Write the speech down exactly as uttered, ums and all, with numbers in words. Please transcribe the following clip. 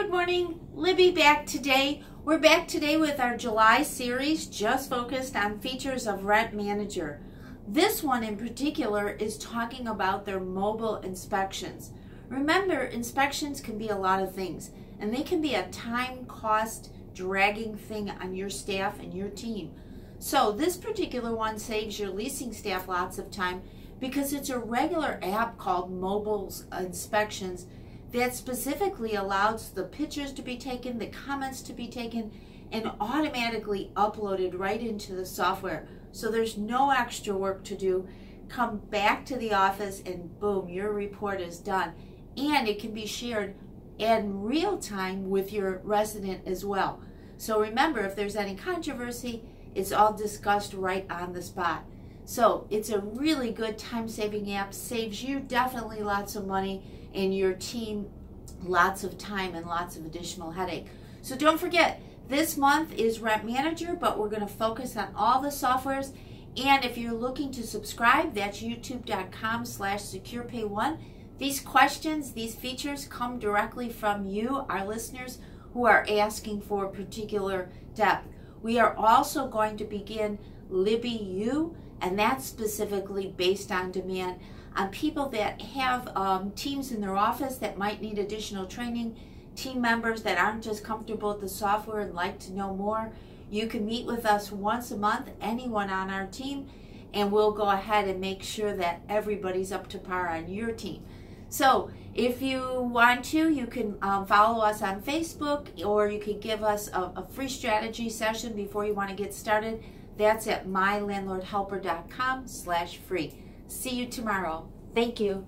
Good morning, Libby back today. We're back today with our July series just focused on features of Rent Manager. This one in particular is talking about their mobile inspections. Remember, inspections can be a lot of things, and they can be a time, cost, dragging thing on your staff and your team. So this particular one saves your leasing staff lots of time because it's a regular app called Mobile Inspections that specifically allows the pictures to be taken, the comments to be taken, and automatically uploaded right into the software. So there's no extra work to do. Come back to the office and boom, your report is done. And it can be shared in real time with your resident as well. So remember, if there's any controversy, it's all discussed right on the spot. So it's a really good time-saving app, saves you definitely lots of money and your team lots of time and lots of additional headache. So don't forget, this month is Rent Manager, but we're going to focus on all the softwares. And if you're looking to subscribe, that's youtube dot com slash securepay one. These questions, these features come directly from you, our listeners, who are asking for particular depth. We are also going to begin Libby U, and that's specifically based on demand on people that have um, teams in their office that might need additional training, team members that aren't just comfortable with the software and like to know more. You can meet with us once a month, anyone on our team, and we'll go ahead and make sure that everybody's up to par on your team. So if you want to, you can um, follow us on Facebook, or you can give us a, a free strategy session before you want to get started. That's at my landlord helper dot com slash free. See you tomorrow. Thank you.